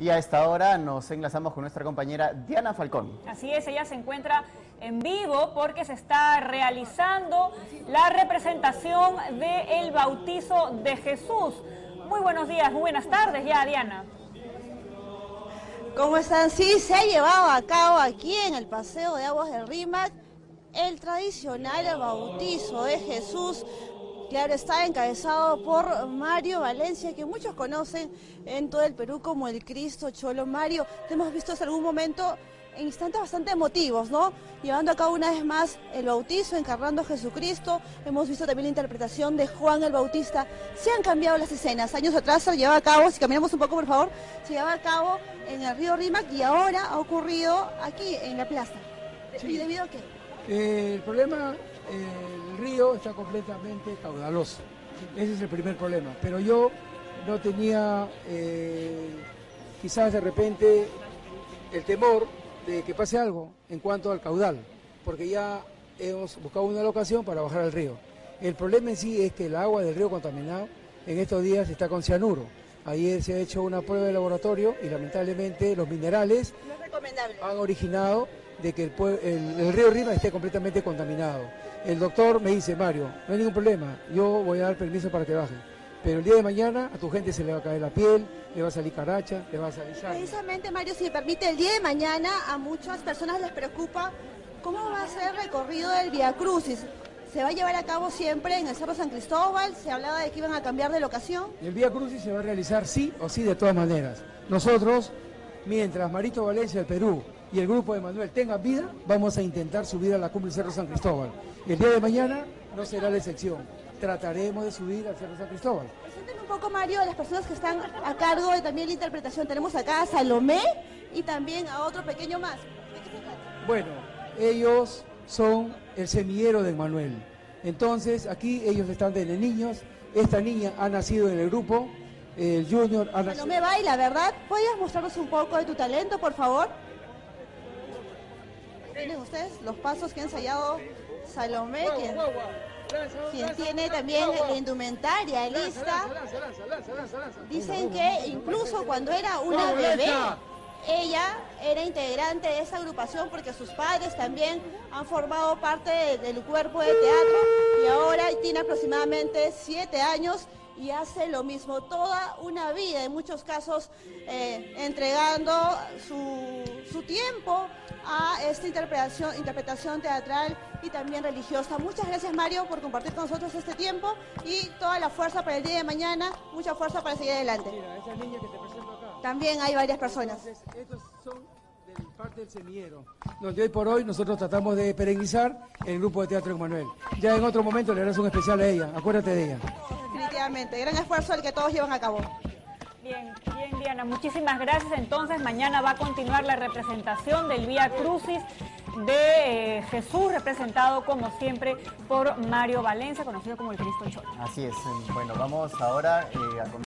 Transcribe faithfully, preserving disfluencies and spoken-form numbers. Y a esta hora nos enlazamos con nuestra compañera Diana Falcón. Así es, ella se encuentra en vivo porque se está realizando la representación del bautizo de Jesús. Muy buenos días, muy buenas tardes ya, Diana. ¿Cómo están? Sí, se ha llevado a cabo aquí en el Paseo de Aguas del Rímac el tradicional bautizo de Jesús. Claro, está encabezado por Mario Valencia, que muchos conocen en todo el Perú como el Cristo Cholo. Mario, te hemos visto en algún momento en instantes bastante emotivos, ¿no? Llevando a cabo una vez más el bautizo, encarnando a Jesucristo. Hemos visto también la interpretación de Juan el Bautista. Se han cambiado las escenas. Años atrás se llevaba a cabo, si caminamos un poco por favor, se llevaba a cabo en el río Rímac y ahora ha ocurrido aquí en la plaza. Sí. ¿Y debido a qué? Eh, el problema... Eh... El río está completamente caudaloso, ese es el primer problema, pero yo no tenía eh, quizás de repente el temor de que pase algo en cuanto al caudal, porque ya hemos buscado una locación para bajar al río. El problema en sí es que el agua del río contaminado en estos días está con cianuro. Ayer se ha hecho una prueba de laboratorio y lamentablemente los minerales han originado de que el, el, el río Rímac esté completamente contaminado. El doctor me dice, Mario, no hay ningún problema, yo voy a dar permiso para que baje. Pero el día de mañana a tu gente se le va a caer la piel, le va a salir caracha, le va a salir sangre. Precisamente, Mario, si me permite, el día de mañana a muchas personas les preocupa cómo va a ser el recorrido del Vía Crucis. ¿Se va a llevar a cabo siempre en el Cerro San Cristóbal? ¿Se hablaba de que iban a cambiar de locación? El Vía Crucis se va a realizar sí o sí de todas maneras. Nosotros, mientras Marito Valencia del Perú y el grupo de Manuel tenga vida, vamos a intentar subir a la cumbre del Cerro San Cristóbal. El día de mañana no será la excepción. Trataremos de subir al Cerro San Cristóbal. Preséntenme un poco, Mario, a las personas que están a cargo de también la interpretación. Tenemos acá a Salomé y también a otro pequeño más. ¿De qué se trata? Bueno, ellos son el semillero de Manuel. Entonces, aquí ellos están desde niños. Esta niña ha nacido en el grupo. El Junior ha nacido. Salomé baila, ¿verdad? ¿Podrías mostrarnos un poco de tu talento, por favor? Miren ustedes los pasos que ha ensayado Salomé, quien, quien tiene también la indumentaria lista. Dicen que incluso cuando era una bebé, ella era integrante de esa agrupación porque sus padres también han formado parte de, del cuerpo de teatro y ahora tiene aproximadamente siete años y hace lo mismo toda una vida, en muchos casos eh, entregando su, su tiempo a esta interpretación, interpretación teatral y también religiosa. Muchas gracias, Mario, por compartir con nosotros este tiempo y toda la fuerza para el día de mañana, mucha fuerza para seguir adelante. Mira, esa niña que te presento acá. También hay varias personas. Entonces, estos son de parte del semillero, donde hoy por hoy nosotros tratamos de perenizar el grupo de teatro Emmanuel. Ya en otro momento le harás un especial a ella, acuérdate de ella. Definitivamente, gran esfuerzo el que todos llevan a cabo. Bien, bien, Diana, muchísimas gracias. Entonces, mañana va a continuar la representación del Vía Crucis de eh, Jesús, representado como siempre por Mario Valencia, conocido como el Cristo Cholo. Así es, bueno, vamos ahora eh, a